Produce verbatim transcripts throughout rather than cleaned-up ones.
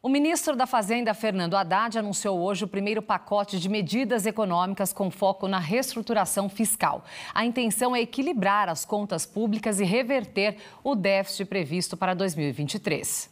O ministro da Fazenda, Fernando Haddad, anunciou hoje o primeiro pacote de medidas econômicas com foco na reestruturação fiscal. A intenção é equilibrar as contas públicas e reverter o déficit previsto para dois mil e vinte e três.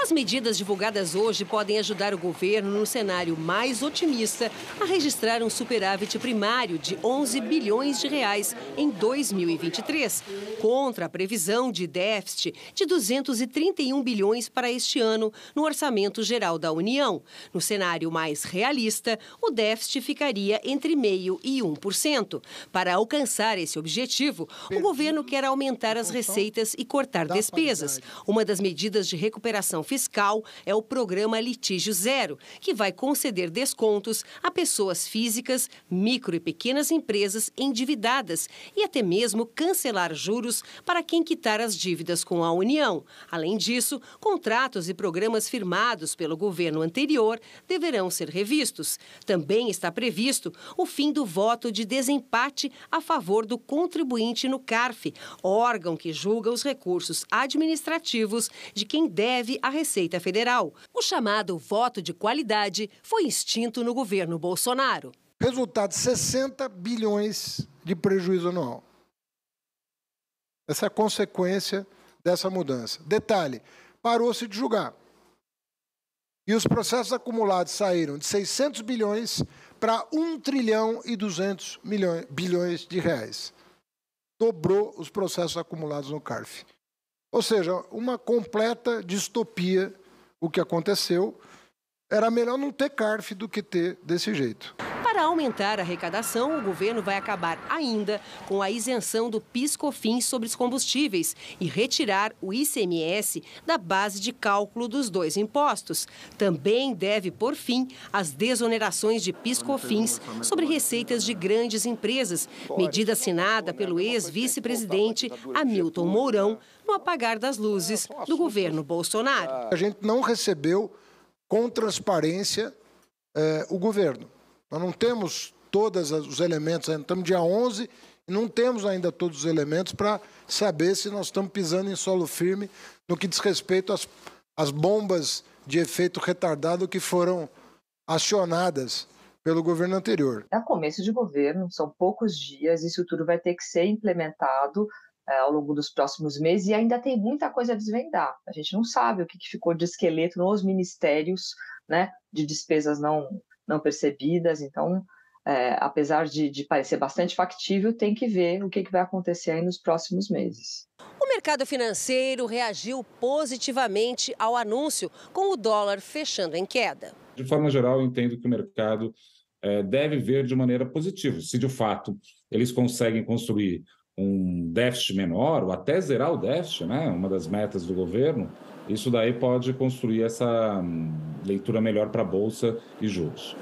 As medidas divulgadas hoje podem ajudar o governo, num cenário mais otimista, a registrar um superávit primário de onze bilhões de reais em dois mil e vinte e três, contra a previsão de déficit de duzentos e trinta e um bilhões para este ano no Orçamento Geral da União. No cenário mais realista, o déficit ficaria entre zero vírgula cinco por cento e um por cento. Para alcançar esse objetivo, o governo quer aumentar as receitas e cortar despesas. Uma das medidas de recuperação fiscal fiscal é o programa Litígio Zero, que vai conceder descontos a pessoas físicas, micro e pequenas empresas endividadas e até mesmo cancelar juros para quem quitar as dívidas com a União. Além disso, contratos e programas firmados pelo governo anterior deverão ser revistos. Também está previsto o fim do voto de desempate a favor do contribuinte no CARF, órgão que julga os recursos administrativos de quem deve a Receita Federal. O chamado voto de qualidade foi extinto no governo Bolsonaro. Resultado, sessenta bilhões de prejuízo anual. Essa é a consequência dessa mudança. Detalhe, parou-se de julgar. E os processos acumulados saíram de seiscentos bilhões para um trilhão e duzentos bilhões de reais. Dobrou os processos acumulados no CARF. Ou seja, uma completa distopia o que aconteceu. Era melhor não ter CARF do que ter desse jeito. Para aumentar a arrecadação, o governo vai acabar ainda com a isenção do PIS/COFINS sobre os combustíveis e retirar o I C M S da base de cálculo dos dois impostos. Também deve, por fim, as desonerações de PIS/COFINS sobre receitas de grandes empresas, medida assinada pelo ex-vice-presidente Hamilton Mourão no apagar das luzes do governo Bolsonaro. A gente não recebeu com transparência eh, o governo. Nós não temos todos os elementos, ainda estamos dia onze, e não temos ainda todos os elementos para saber se nós estamos pisando em solo firme no que diz respeito às, às bombas de efeito retardado que foram acionadas pelo governo anterior. É começo de governo, são poucos dias, isso tudo vai ter que ser implementado é, ao longo dos próximos meses, e ainda tem muita coisa a desvendar. A gente não sabe o que ficou de esqueleto nos ministérios, né, de despesas não... não percebidas, então, é, apesar de, de parecer bastante factível, tem que ver o que, que vai acontecer aí nos próximos meses. O mercado financeiro reagiu positivamente ao anúncio, com o dólar fechando em queda. De forma geral, eu entendo que o mercado é, deve ver de maneira positiva, se de fato eles conseguem construir um déficit menor, ou até zerar o déficit, né, uma das metas do governo, isso daí pode construir essa leitura melhor para a Bolsa e juros.